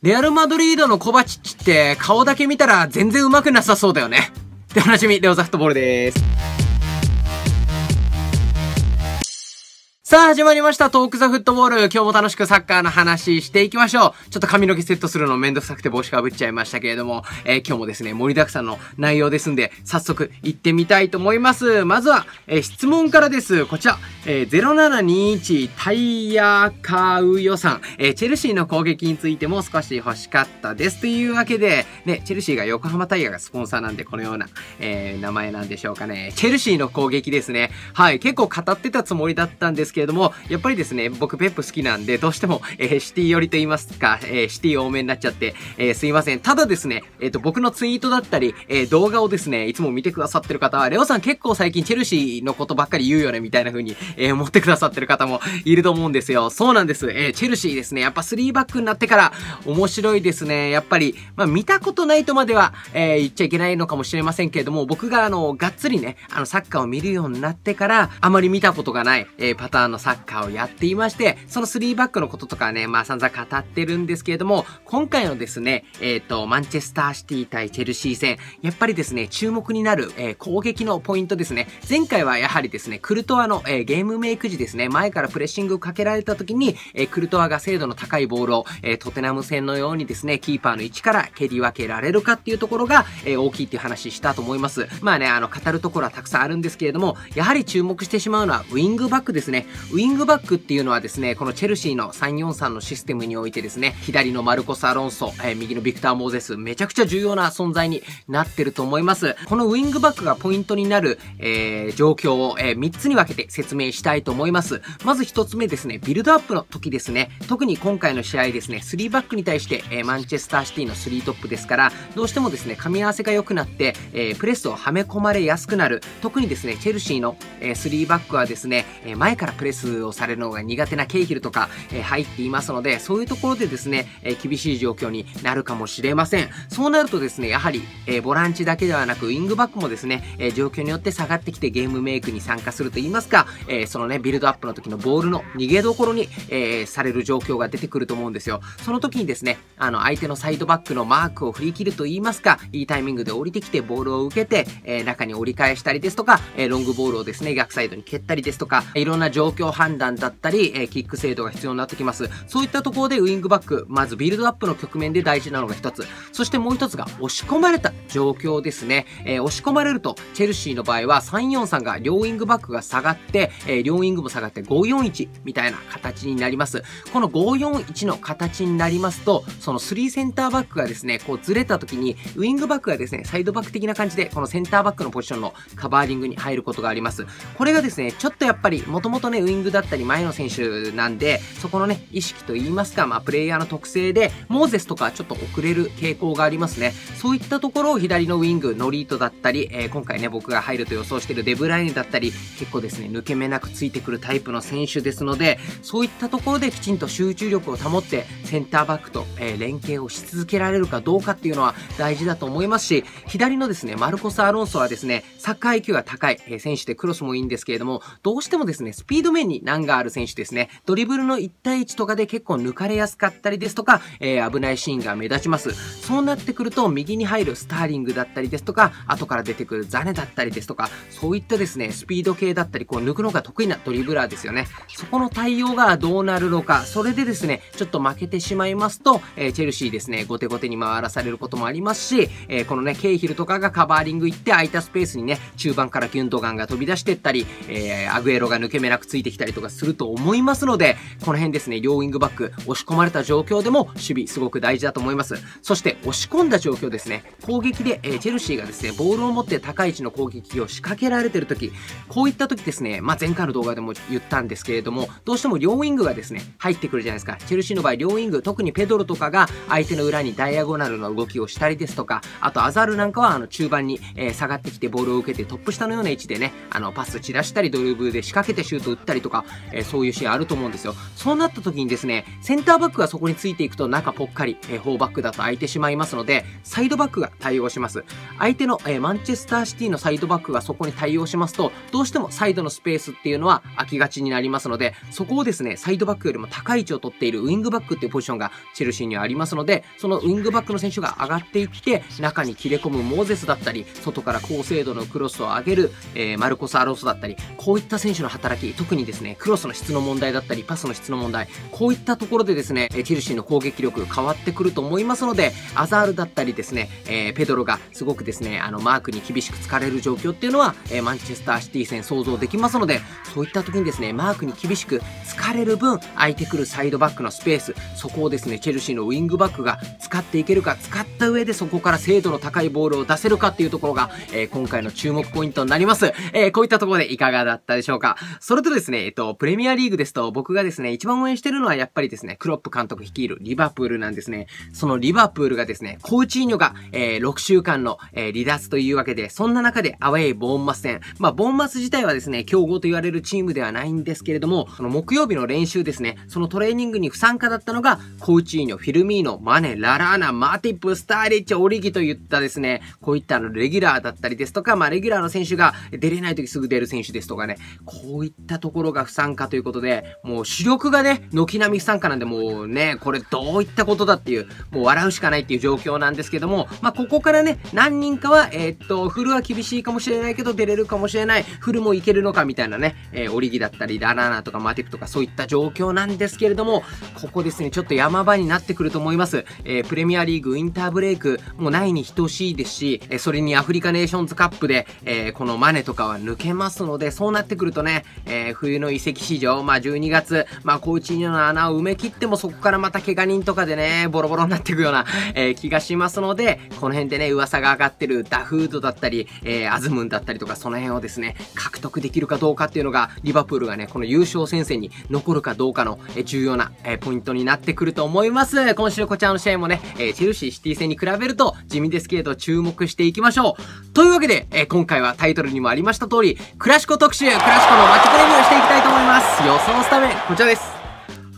レアルマドリードのコバチッチって顔だけ見たら全然上手くなさそうだよね。でおなじみ、レオザフットボールです。さあ始まりましたトークザフットボール。今日も楽しくサッカーの話していきましょう。ちょっと髪の毛セットするのめんどくさくて帽子かぶっちゃいましたけれども、今日もですね盛りだくさんの内容ですんで早速行ってみたいと思います。まずは、質問からです。こちら、0721タイヤカウヨさん、チェルシーの攻撃についても少し欲しかったですというわけでね、チェルシーが横浜タイヤがスポンサーなんでこのような、名前なんでしょうかね。チェルシーの攻撃ですね。はい、結構語ってたつもりだったんですけどもやっぱりですね僕ペップ好きなんでどうしても、シティ寄りと言いますか、シティ多めになっちゃって、すいません。ただですね、僕のツイートだったり、動画をですねいつも見てくださってる方はレオさん結構最近チェルシーのことばっかり言うよねみたいな風に、思ってくださってる方もいると思うんですよ。そうなんです、チェルシーですねやっぱ3バックになってから面白いですね。やっぱり、まあ、見たことないとまでは、言っちゃいけないのかもしれませんけれども、僕ががっつりねサッカーを見るようになってからあまり見たことがない、パターンサッカーをやっていまして、その3バックのこととかねまあ散々語ってるんですけれども、今回のですねマンチェスターシティ対チェルシー戦やっぱりですね注目になる、攻撃のポイントですね。前回はやはりですねクルトワの、ゲームメイク時ですね前からプレッシングをかけられた時に、クルトワが精度の高いボールを、トテナム戦のようにですねキーパーの位置から蹴り分けられるかっていうところが、大きいっていう話したと思います。まあね語るところはたくさんあるんですけれども、やはり注目してしまうのはウィングバックですね。ウィングバックっていうのはですねこのチェルシーの 3-4-3 のシステムにおいてですね左のマルコス・アロンソ、右のビクター・モーゼスめちゃくちゃ重要な存在になってると思います。このウィングバックがポイントになる、状況を、3つに分けて説明したいと思います。まず1つ目ですね、ビルドアップの時ですね。特に今回の試合ですね3バックに対して、マンチェスターシティの3トップですからどうしてもですね噛み合わせが良くなって、プレスをはめ込まれやすくなる。特にですねチェルシーの、3バックはですね前からプレスをされるのが苦手なケイヒルとか、入っていますので、そういうところでですね、厳しい状況になるかもしれません。そうなるとですねやはり、ボランチだけではなくウィングバックもですね、状況によって下がってきてゲームメイクに参加するといいますか、そのねビルドアップの時のボールの逃げどころに、される状況が出てくると思うんですよ。その時にですね相手のサイドバックのマークを振り切るといいますか、いいタイミングで降りてきてボールを受けて、中に折り返したりですとか、ロングボールをですね逆サイドに蹴ったりですとか、いろんな状況判断だったり、キック精度が必要になってきます。そういったところでウイングバック、まずビルドアップの局面で大事なのが1つ。そしてもう1つが押し込まれた状況ですね、押し込まれるとチェルシーの場合は 3-4-3 が両ウイングバックが下がって、両ウイングも下がって 5-4-1 みたいな形になります。この 5-4-1 の形になりますとその3センターバックがですねこうずれた時にウイングバックがですねサイドバック的な感じでこのセンターバックのポジションのカバーリングに入ることがあります。これがですねちょっとやっぱり元々ねウイングだったり前の選手なんでそこのね意識といいますか、まあ、プレイヤーの特性でモーゼスとかちょっと遅れる傾向がありますね。そういったところを左のウイングノリートだったり、今回ね僕が入ると予想しているデブライネだったり結構ですね抜け目なくついてくるタイプの選手ですので、そういったところできちんと集中力を保ってセンターバックと、連携をし続けられるかどうかっていうのは大事だと思いますし、左のですねマルコス・アロンソはですねサッカーIQが高い、選手でクロスもいいんですけれどもどうしてもですねスピード面に難がある選手ですね。ドリブルの1対1とかで結構抜かれやすかったりですとか、危ないシーンが目立ちます。そうなってくると右に入るスターリングだったりですとか後から出てくるザネだったりですとか、そういったですねスピード系だったりこう抜くのが得意なドリブラーですよね。そこの対応がどうなるのか、それでですねちょっと負けてしまいますと、チェルシーですね後手後手に回らされることもありますし、このねケイヒルとかがカバーリング行って空いたスペースにね中盤からギュンドガンが飛び出していったり、アグエロが抜け目なくついてきたりとかすると思いますので、この辺ですね両ウィングバック押し込まれた状況でも守備すごく大事だと思います。そして押し込んだ状況ですね、攻撃で、チェルシーがですねボールを持って高い位置の攻撃を仕掛けられてる時、こういった時ですね、まあ、前回の動画でも言ったんですけれどもどうしても両ウィングがですね入ってくるじゃないですか。チェルシーの場合両ウィング特にペドロとかが相手の裏にダイアゴナルの動きをしたりですとか、あとアザールなんかは中盤に、下がってきてボールを受けてトップ下のような位置でねパス散らしたりドリブルで仕掛けてシュート打っったりとか、そういうシーンあると思うんですよ。そうなった時にですね、センターバックがそこについていくと中ぽっかり、4バックだと空いてしまいますので、サイドバックが対応します。相手の、マンチェスターシティのサイドバックがそこに対応しますと、どうしてもサイドのスペースっていうのは空きがちになりますので、そこをですね、サイドバックよりも高い位置を取っているウィングバックっていうポジションがチェルシーにはありますので、そのウィングバックの選手が上がっていって、中に切れ込むモーゼスだったり、外から高精度のクロスを上げる、マルコス・アローソだったり、こういった選手の働き、特にですね、クロスの質の問題だったり、パスの質の問題、こういったところでですね、チェルシーの攻撃力変わってくると思いますので、アザールだったりですね、ペドロがすごくですね、マークに厳しくつかれる状況っていうのは、マンチェスターシティ戦想像できますので、そういった時にですね、マークに厳しくつかれる分、空いてくるサイドバックのスペース、そこをですね、チェルシーのウィングバックが使っていけるか、使った上でそこから精度の高いボールを出せるかっていうところが、今回の注目ポイントになります。こういったところでいかがだったでしょうか。それとですね、プレミアリーグですと、僕がですね、一番応援してるのはやっぱりですね、クロップ監督率いるリバプールなんですね。そのリバプールがですね、コーチーニョが、6週間の、離脱というわけで、そんな中でアウェイボーンマス戦。まあ、ボーンマス自体はですね、強豪と言われるチームではないんですけれども、その木曜日の練習ですね、そのトレーニングに不参加だったのが、コーチーニョ、フィルミーノ、マネ、ララーナ、マティップ、スターリッチ、オリギといったですね、こういったレギュラーだったりですとか、まあ、レギュラーの選手が出れない時すぐ出る選手ですとかね、こういったところが不参加ということで、もう主力がね、軒並み不参加なんで、もうね、これどういったことだっていう、もう笑うしかないっていう状況なんですけども、まあ、ここからね、何人かは、フルは厳しいかもしれないけど、出れるかもしれない、フルもいけるのかみたいなね、オリギだったり、ララーナとかマティップとかそういった状況なんですけれども、ここですね、ちょっと山場になってくると思います。プレミアリーグウィンターブレイク、もうないに等しいですし、それにアフリカネーションズカップで、このマネとかは抜けますので、そうなってくるとね、冬の移籍市場、まあ12月、まあコーチーニョの穴を埋め切ってもそこからまた怪我人とかでね、ボロボロになっていくような、気がしますので、この辺でね、噂が上がってるダフードだったり、アズムンだったりとか、その辺をですね、獲得できるかどうかっていうのが、リバプールがね、この優勝戦線に残るかどうかの、重要な、ポイントになってくると思います。今週こちらの試合もね、チェルシーシティ戦に比べると地味ですけれど注目していきましょう。というわけで、今回はタイトルにもありました通り、クラシコ特集、クラシコのマッチプレビューしていきたいと思います。予想スタメン、こちらです。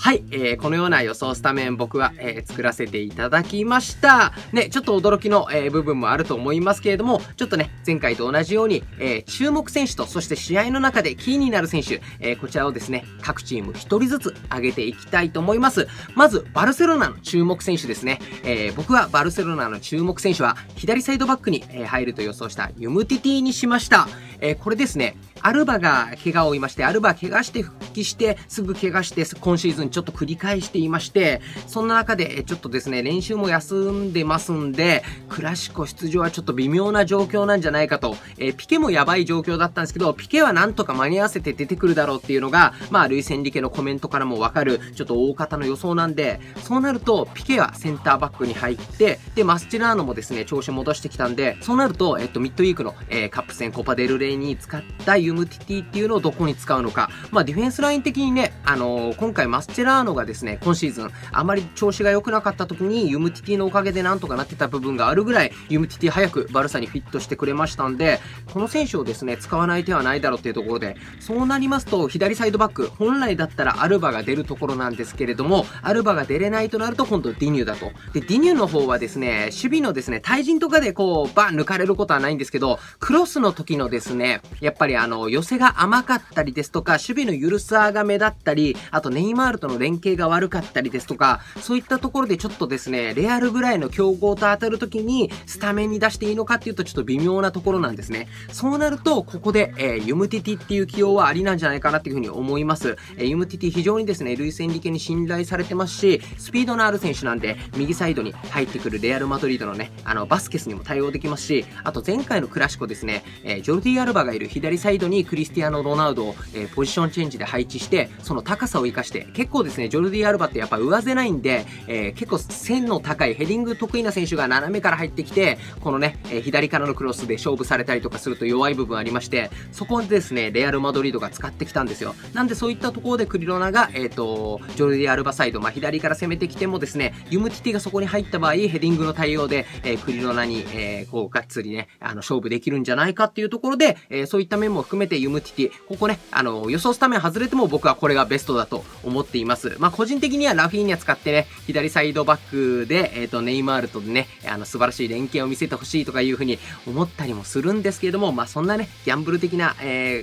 はい、このような予想スタメン僕は、作らせていただきました。ね、ちょっと驚きの、部分もあると思いますけれども、ちょっとね、前回と同じように、注目選手と、そして試合の中でキーになる選手、こちらをですね、各チーム1人ずつ上げていきたいと思います。まず、バルセロナの注目選手ですね。僕はバルセロナの注目選手は、左サイドバックに、入ると予想したユムティティにしました。これですね、アルバが怪我を負いまして、アルバ怪我して復帰して、すぐ怪我して、今シーズンちょっと繰り返していまして、そんな中でちょっとですね、練習も休んでますんで、クラシコ出場はちょっと微妙な状況なんじゃないかと、ピケもやばい状況だったんですけど、ピケはなんとか間に合わせて出てくるだろうっていうのが、まあ、ルイス・エンリケのコメントからもわかる、ちょっと大方の予想なんで、そうなると、ピケはセンターバックに入って、で、マスチェラーノもですね、調子戻してきたんで、そうなると、ミッドウィークの、カップ戦コパデルレイに使ったユムティティっていうのをどこに使うのか、まあ、ディフェンスライン的にね、今回マスチェラーノがですね、今シーズンあまり調子が良くなかった時にユムティティのおかげでなんとかなってた部分があるぐらい、ユムティティ早くバルサにフィットしてくれましたんで、この選手をですね、使わない手はないだろうっていうところで、そうなりますと左サイドバック、本来だったらアルバが出るところなんですけれども、アルバが出れないとなると今度ディニューだと。で、ディニューの方はですね、守備のですね、対人とかでこうバン抜かれることはないんですけど、クロスの時のですね、やっぱり寄せが甘かったりですとか、守備の緩さが目立ったり、あとネイマールとの連携が悪かったりですとか、そういったところでちょっとですね、レアルぐらいの強豪と当たるときにスタメンに出していいのかっていうとちょっと微妙なところなんですね。そうなると、ここで、ユムティティっていう起用はありなんじゃないかなっていうふうに思います。ユムティティ非常にですね、ルイス・エンリケに信頼されてますし、スピードのある選手なんで、右サイドに入ってくるレアル・マドリードのね、バスケスにも対応できますし、あと前回のクラシコですね、ジョルディ・アルバがいる左サイドにクリスティアーノ・ロナウドを、ポジションチェンジで配置して、その高さを生かして、結構ですね、ジョルディ・アルバってやっぱ上背ないんで、結構線の高いヘディング得意な選手が斜めから入ってきて、このね、左からのクロスで勝負されたりとかすると弱い部分ありまして、そこでですね、レアル・マドリードが使ってきたんですよ。なんでそういったところでクリロナが、ジョルディ・アルバサイド、まあ、左から攻めてきてもですね、ユムティティがそこに入った場合、ヘディングの対応で、クリロナにこうがっつりね、勝負できるんじゃないかっていうところで、そういった面も含め含めてユムティティ、ここね、予想スタメン外れても僕はこれがベストだと思っています。まあ、個人的にはラフィーニャ使ってね、左サイドバックで、ネイマールとね、素晴らしい連携を見せてほしいとかいうふうに思ったりもするんですけれども、まあ、そんなね、ギャンブル的な、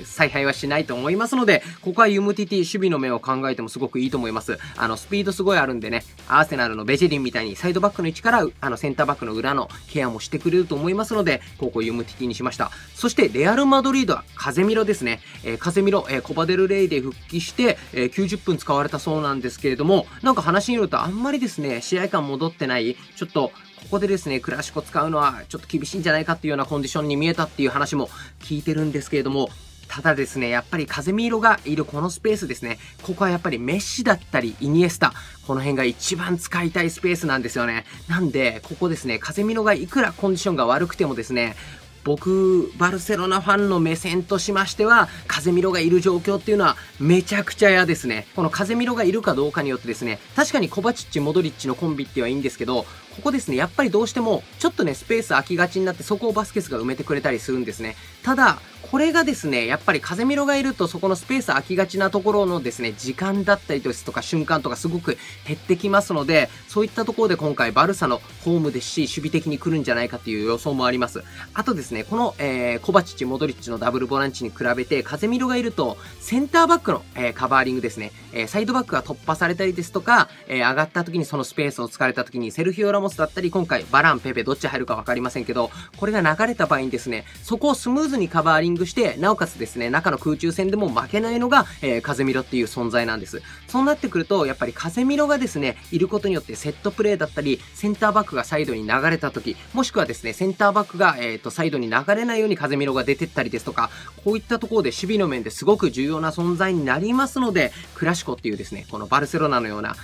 采配はしないと思いますので、ここはユムティティ守備の面を考えてもすごくいいと思います。スピードすごいあるんでね、アーセナルのベジェリンみたいにサイドバックの位置から、センターバックの裏のケアもしてくれると思いますので、ここユムティティにしました。そして、レアル・マドリードはカゼミロですね。カゼミロ、コバデル・レイで復帰して、90分使われたそうなんですけれども、なんか話によるとあんまりですね、試合感戻ってない、ちょっと、ここでですね、クラシコ使うのはちょっと厳しいんじゃないかっていうようなコンディションに見えたっていう話も聞いてるんですけれども、ただですね、やっぱりカゼミーロがいるこのスペースですね、ここはやっぱりメッシだったりイニエスタ、この辺が一番使いたいスペースなんですよね。なんで、ここですね、カゼミーロがいくらコンディションが悪くてもですね、僕、バルセロナファンの目線としましては、カゼミロがいる状況っていうのはめちゃくちゃ嫌ですね。このカゼミロがいるかどうかによってですね、確かにコバチッチ、モドリッチのコンビってはいいんですけど、ここですね、やっぱりどうしてもちょっとね、スペース空きがちになって、そこをバスケスが埋めてくれたりするんですね。ただ、これがですね、やっぱりカゼミロがいると、そこのスペース空きがちなところのですね、時間だったりですとか瞬間とかすごく減ってきますので、そういったところで今回バルサのホームですし、守備的に来るんじゃないかという予想もあります。あとですね、この、コバチッチ、モドリッチのダブルボランチに比べて、カゼミロがいると、センターバックの、カバーリングですね、サイドバックが突破されたりですとか、上がった時にそのスペースを突かれた時に、セルヒオ・ラモスだったり、今回バラン、ペペ、どっち入るかわかりませんけど、これが流れた場合にですね、そこをスムーズにカバーリングして、なおかつですね、中の空中戦でも負けないのが、カゼミロっていう存在なんです。そうなってくると、やっぱりカゼミロがですね、いることによってセットプレーだったり、センターバックがサイドに流れた時、もしくはですね、センターバックが、サイドに流れないようにカゼミロが出てったりですとか、こういったところで守備の面ですごく重要な存在になりますので、クラシコっていうですね、このバルセロナのような、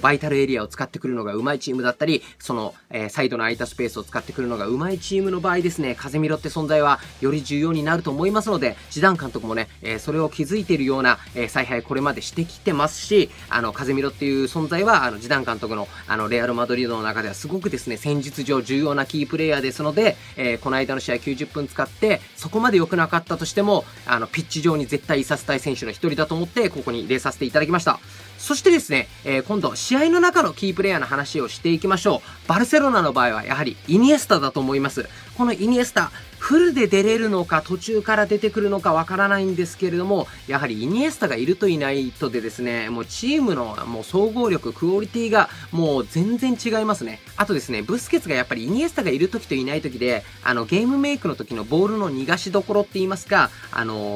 バイタルエリアを使ってくるのがうまいチームだったり、その、サイドの空いたスペースを使ってくるのがうまいチームの場合ですね、カゼミロって存在はより重要になると思いますので、ジダン監督もね、それを気づいているような、采配これまでしてきてますし、カゼミロっていう存在は、ジダン監督の、レアル・マドリードの中ではすごくですね、戦術上重要なキープレイヤーですので、この間の試合90分使って、そこまで良くなかったとしても、ピッチ上に絶対いさせたい選手の一人だと思って、ここに入れさせていただきました。そしてですね、今度、試合の中のキープレイヤーの話をしていきましょう。バルセロナの場合は、やはりイニエスタだと思います。このイニエスタ、フルで出れるのか、途中から出てくるのかわからないんですけれども、やはりイニエスタがいるといないとでですね、もうチームのもう総合力、クオリティがもう全然違いますね。あとですね、ブスケツがやっぱりイニエスタがいる時といない時で、ゲームメイクの時のボールの逃がしどころって言いますか、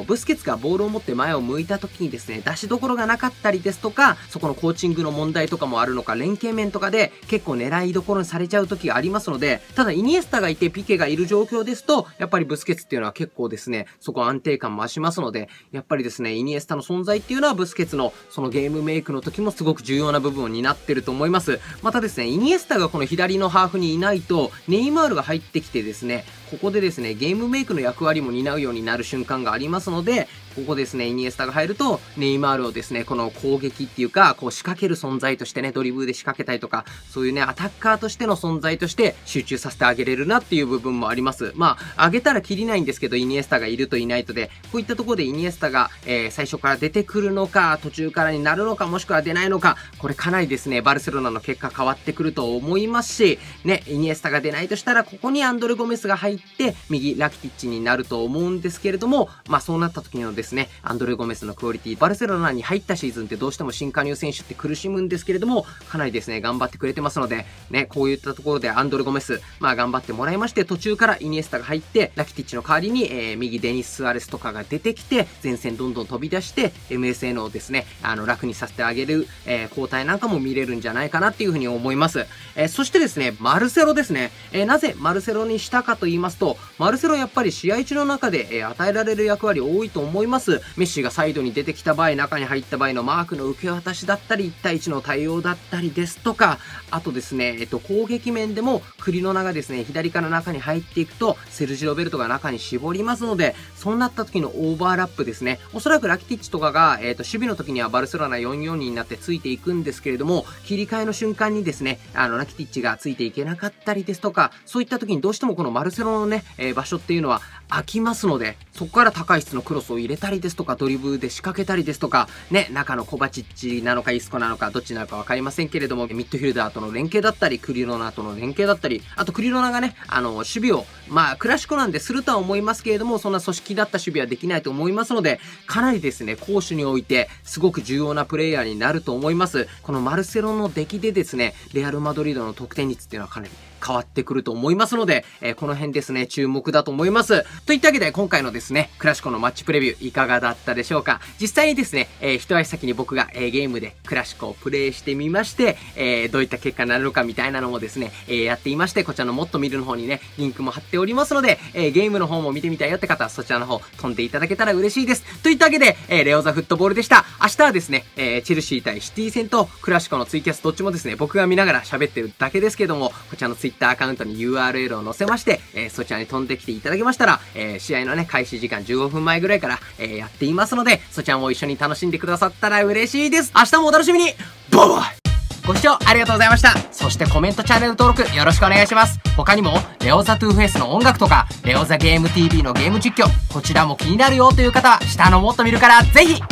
ブスケツがボールを持って前を向いた時にですね、出しどころがなかったりですとか、そこのコーチングの問題とかもあるのか、連携面とかで結構狙いどころにされちゃう時がありますので、ただイニエスタがいてピケがいる状況ですと、やっぱりブスケツっていうのは結構ですね、そこ安定感増しますので、やっぱりですね、イニエスタの存在っていうのはブスケツのそのゲームメイクの時もすごく重要な部分を担ってると思います。またですね、イニエスタがこの左のハーフにいないと、ネイマールが入ってきてですね、ここでですね、ゲームメイクの役割も担うようになる瞬間がありますので、ここですね、イニエスタが入ると、ネイマールをですね、この攻撃っていうか、こう仕掛ける存在としてね、ドリブルで仕掛けたりとか、そういうね、アタッカーとしての存在として集中させてあげれるなっていう部分もあります。まあ、あげたらきりないんですけど、イニエスタがいるといないとで、こういったところでイニエスタが、最初から出てくるのか、途中からになるのか、もしくは出ないのか、これかなりですね、バルセロナの結果変わってくると思いますし、ね、イニエスタが出ないとしたら、ここにアンドレ・ゴメスが入って、右、ラキティッチになると思うんですけれども、まあ、そうなった時のですね、アンドレ・ゴメスのクオリティ、バルセロナに入ったシーズンってどうしても新加入選手って苦しむんですけれども、かなりですね、頑張ってくれてますので、ね、こういったところでアンドレ・ゴメス、まあ、頑張ってもらいまして、途中からイニエスタが入って、ラキティッチの代わりに、右デニス・スアレスとかが出てきて、前線どんどん飛び出して、MSN をですね、楽にさせてあげる、交代なんかも見れるんじゃないかなっていうふうに思います。そしてですね、マルセロですね。なぜマルセロにしたかと言いますと、マルセロやっぱり試合中の中で、与えられる役割多いと思います。メッシがサイドに出てきた場合、中に入った場合のマークの受け渡しだったり、1対1の対応だったりですとか、あとですね、攻撃面でも、クリロナがですね、左から中に入っていくと、セルジ・ロベルトが中に絞りますので、そうなった時のオーバーラップですね。おそらくラキティッチとかが、守備の時にはバルセロナ 4-4 になってついていくんですけれども、切り替えの瞬間にですね、ラキティッチがついていけなかったりですとか、そういった時にどうしてもこのマルセロのね、場所っていうのは空きますので、そこから高い質のクロスを入れたりですとか、ドリブルで仕掛けたりですとか、ね、中のコバチッチなのかイスコなのか、どっちなのかわかりませんけれども、ミッドフィルダーとの連携だったり、クリロナとの連携だったり、あとクリロナがね、守備を、まあ、クラシコなんでするとは思いますけれども、そんな組織だった守備はできないと思いますので、かなりですね、攻守において、すごく重要なプレイヤーになると思います。このマルセロの出来でですね、レアル・マドリードの得点率っていうのはかなり変わってくると思いますので、この辺ですね、注目だと思います。といったわけで、今回のですね、クラシコのマッチプレビューいかがだったでしょうか。実際にですね、一足先に僕が、ゲームでクラシコをプレイしてみまして、どういった結果になるのかみたいなのもですね、やっていまして、こちらのもっと見るの方にね、リンクも貼っておりますので、ゲームの方も見てみたいよって方はそちらの方飛んでいただけたら嬉しいです。といったわけで、レオザフットボールでした。明日はですね、チェルシー対シティ戦とクラシコのツイキャスどっちもですね、僕が見ながら喋ってるだけですけども、こちらのツイッターアカウントに URL を載せまして、そちらに飛んできていただけましたら、試合のね、開始時間15分前ぐらいから、やっていますので、そちらも一緒に楽しんでくださったら嬉しいです。明日もお楽しみに。バイバイ。ご視聴ありがとうございました。そしてコメント、チャンネル登録よろしくお願いします。他にも、レオザトゥーフェイスの音楽とか、レオザゲーム TV のゲーム実況、こちらも気になるよという方は、下のもっと見るから、ぜひ